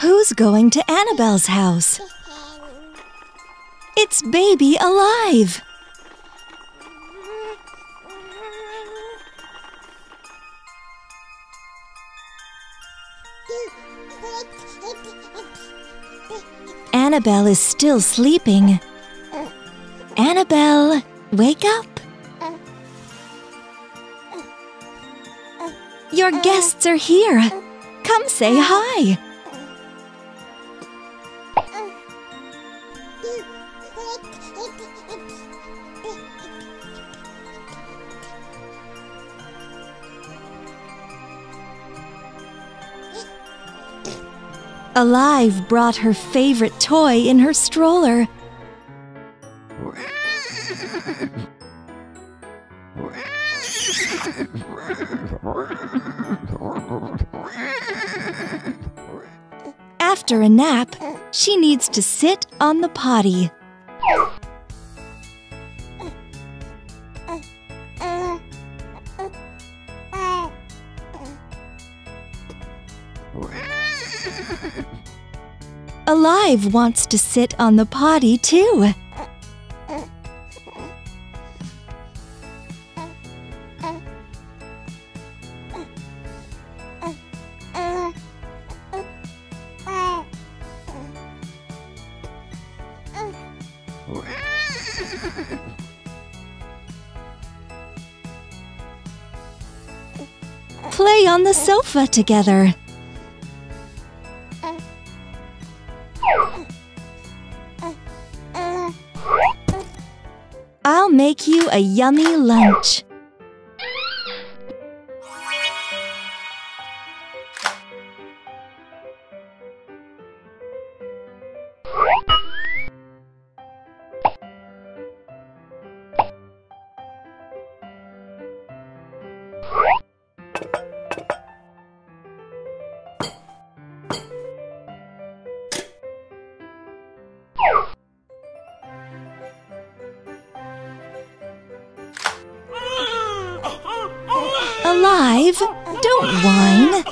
Who's going to Annabelle's house? It's Baby Alive! Annabelle is still sleeping. Annabelle, wake up! Your guests are here. Come say hi. Alive brought her favorite toy in her stroller. After a nap, she needs to sit on the potty. Alive wants to sit on the potty too. Play on the sofa together. I'll make you a yummy lunch. Alive, don't whine.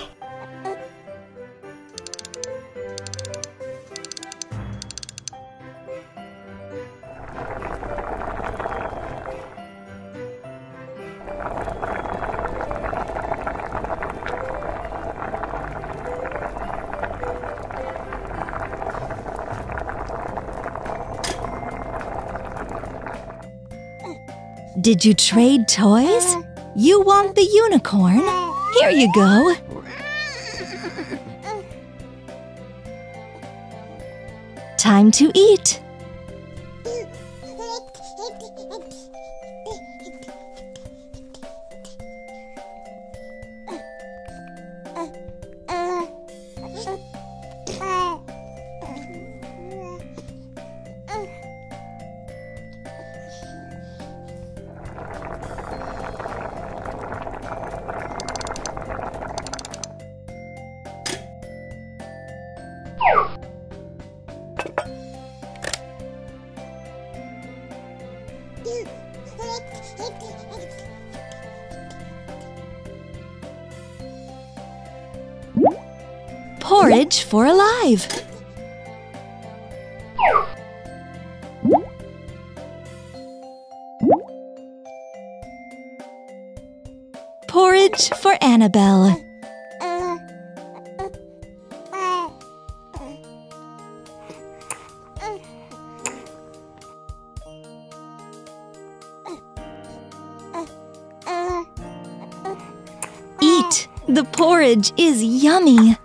Did you trade toys? You want the unicorn? Here you go! Time to eat! Porridge for Alive. Porridge for Annabelle. Eat! The porridge is yummy!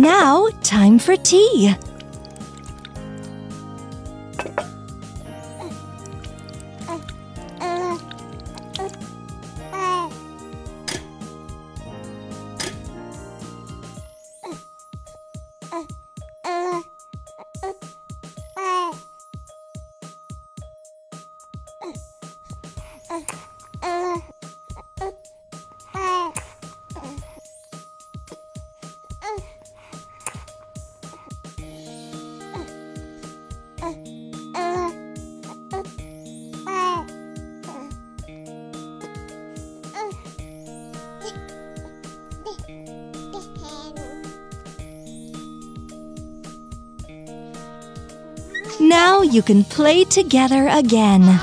Now, time for tea. Now you can play together again.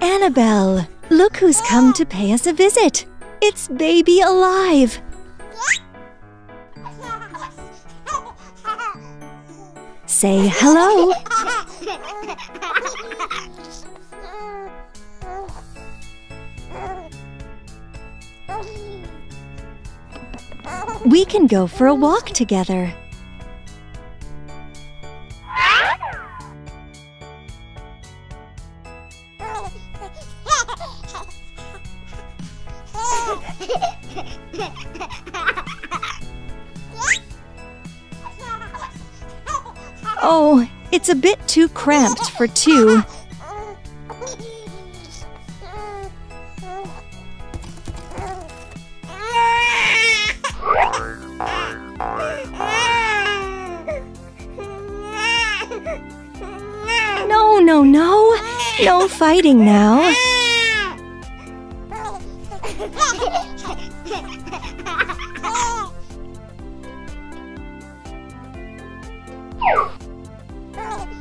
Annabelle, look who's come to pay us a visit. It's Baby Alive. Say hello. We can go for a walk together. Oh, it's a bit too cramped for two. No, no, no. No fighting now.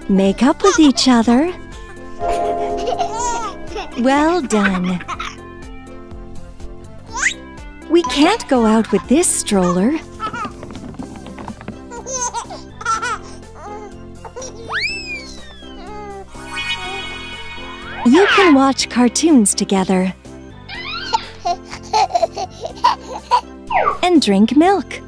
Make up with each other. Well done. We can't go out with this stroller. You can watch cartoons together. And drink milk.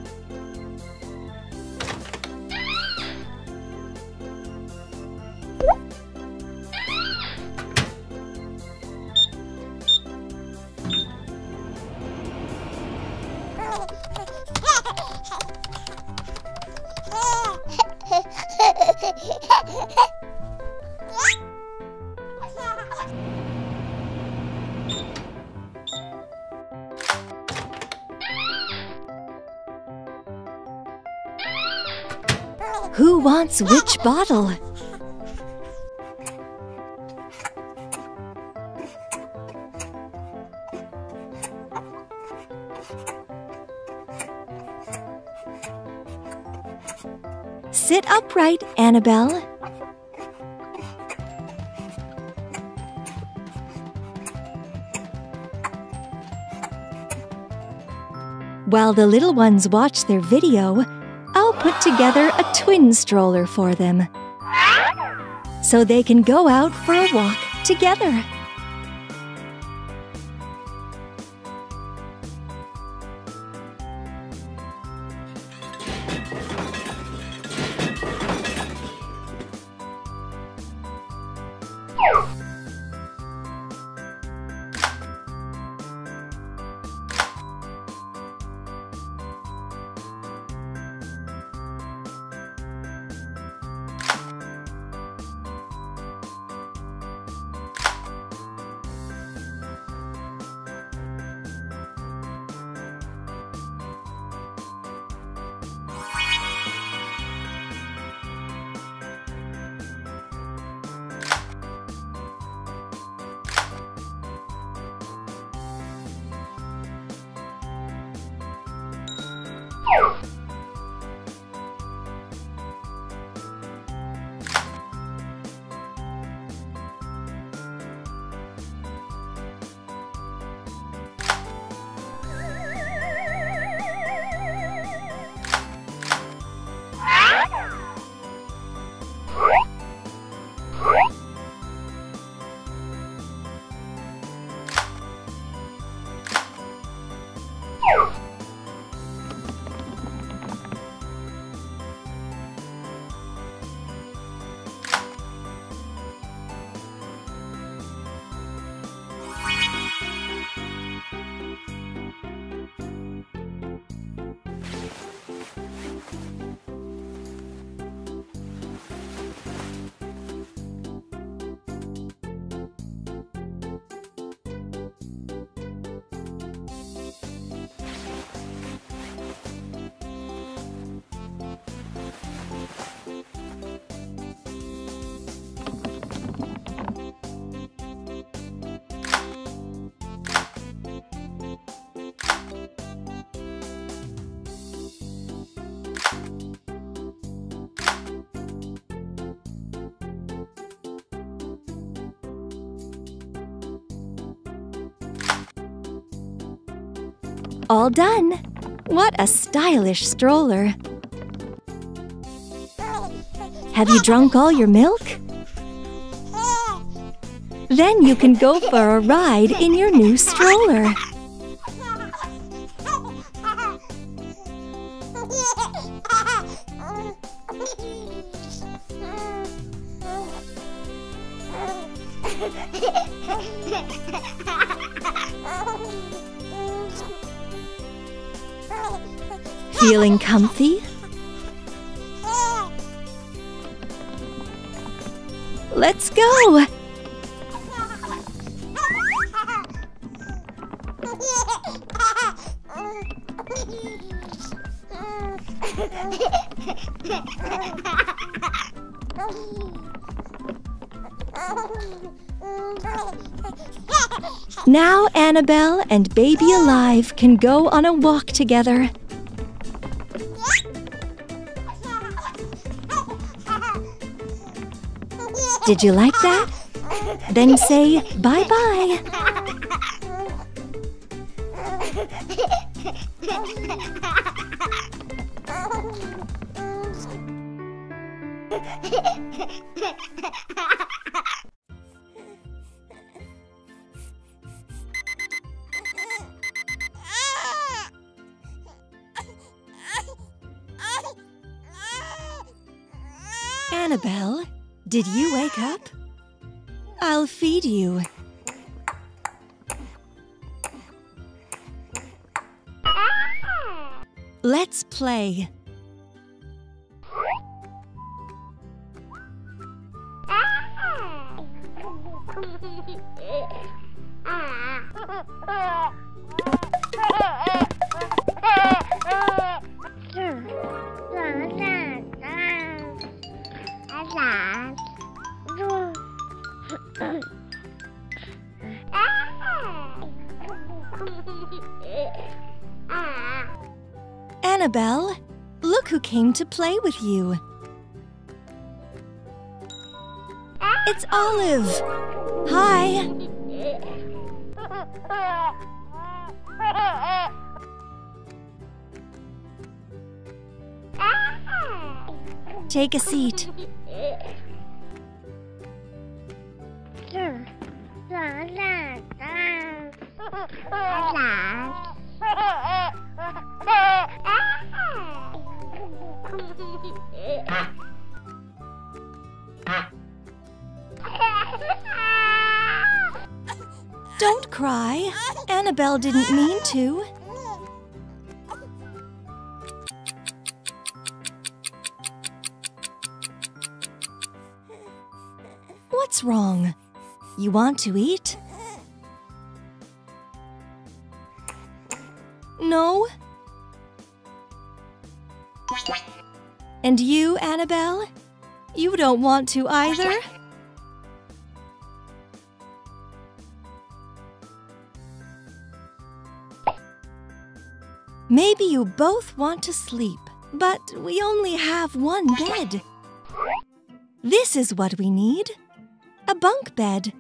Who wants which bottle? Sit upright, Annabelle. While the little ones watch their video, I'll put together a twin stroller for them, so they can go out for a walk together. All done! What a stylish stroller! Have you drunk all your milk? Then you can go for a ride in your new stroller. Feeling comfy? Let's go! Now Annabelle and Baby Alive can go on a walk together. Did you like that? Then say bye-bye. Annabelle, did you wake up? I'll feed you. Let's play. Annabelle, look who came to play with you. It's Olive. Hi. Take a seat. Don't cry. Annabelle didn't mean to. What's wrong? You want to eat? No? And you, Annabelle? You don't want to either? Maybe you both want to sleep, but we only have one bed. This is what we need. A bunk bed.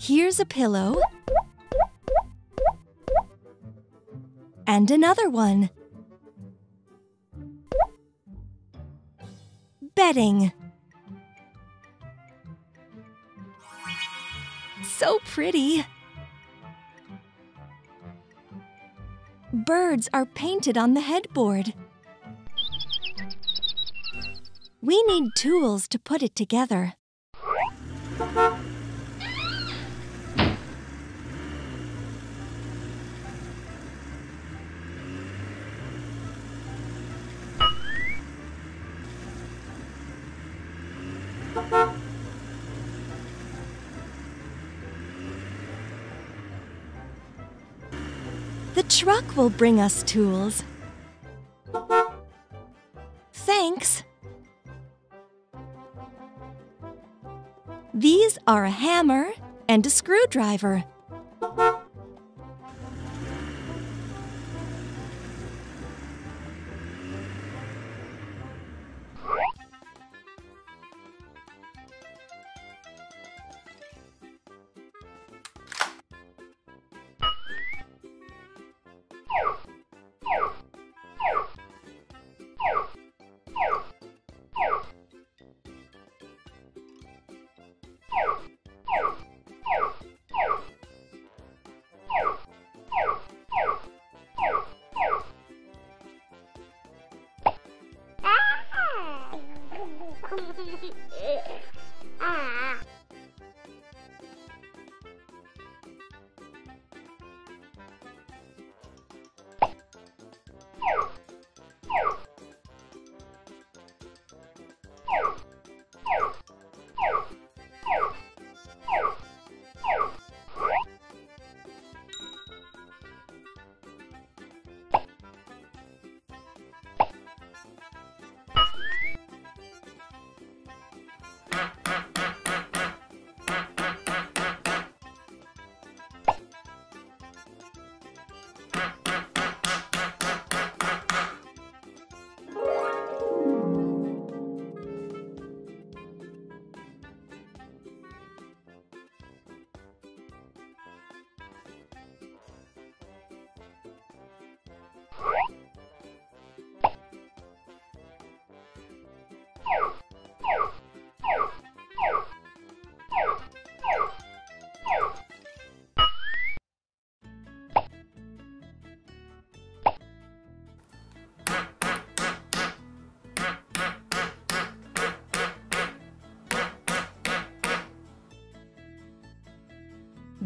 Here's a pillow. And another one. Bedding. So pretty. Birds are painted on the headboard. We need tools to put it together. The truck will bring us tools. Thanks. These are a hammer and a screwdriver.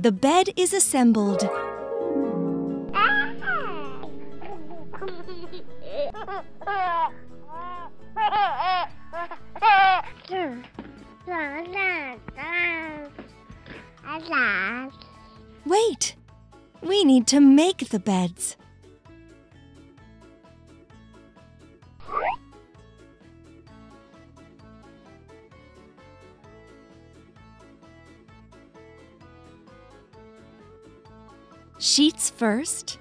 The bed is assembled. Wait! We need to make the beds. Sheets first.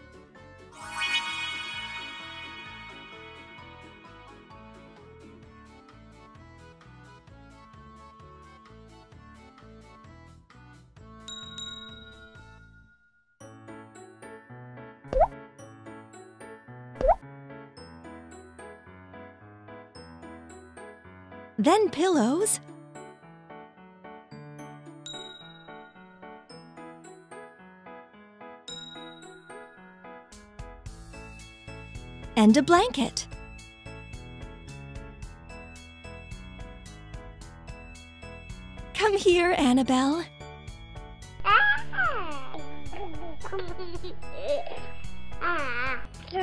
Then pillows. And a blanket. Come here, Annabelle.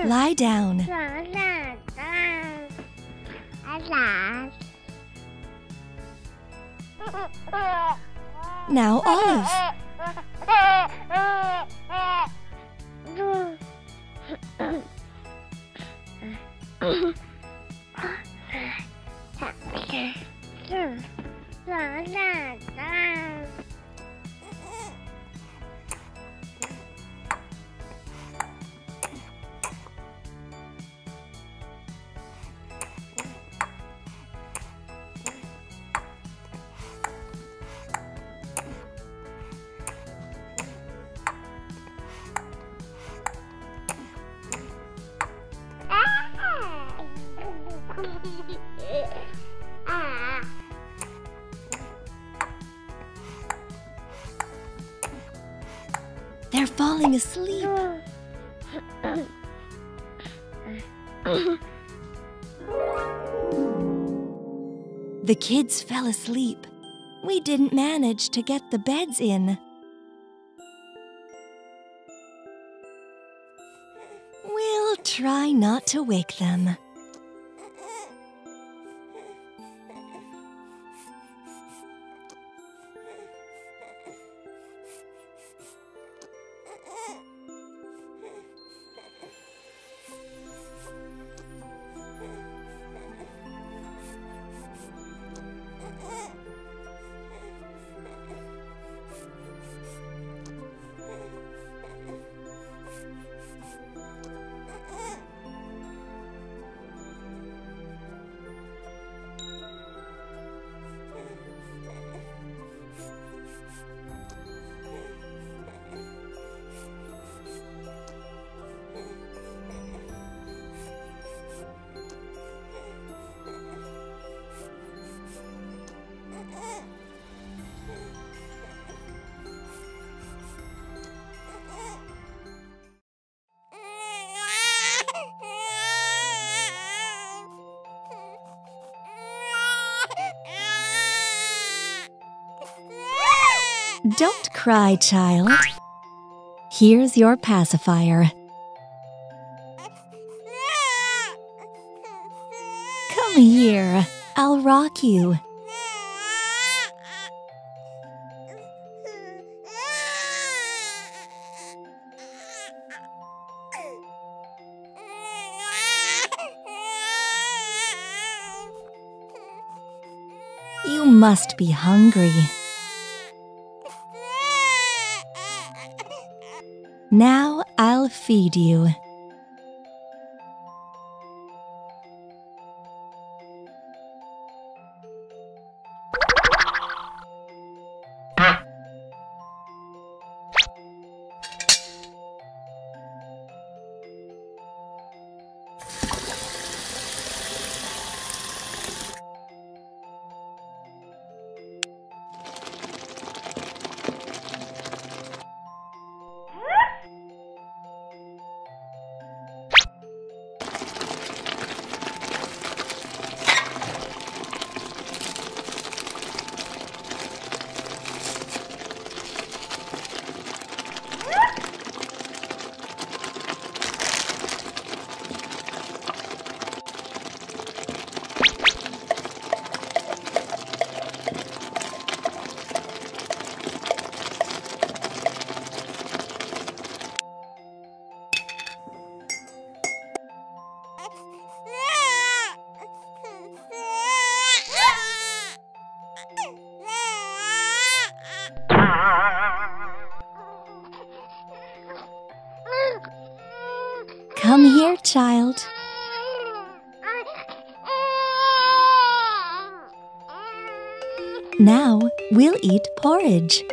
Lie down. Now, Olive. They're falling asleep. The kids fell asleep. We didn't manage to get the beds in. We'll try not to wake them. Don't cry, child. Here's your pacifier. Come here, I'll rock you. You must be hungry. Now I'll feed you. Come here, child. Now we'll eat porridge.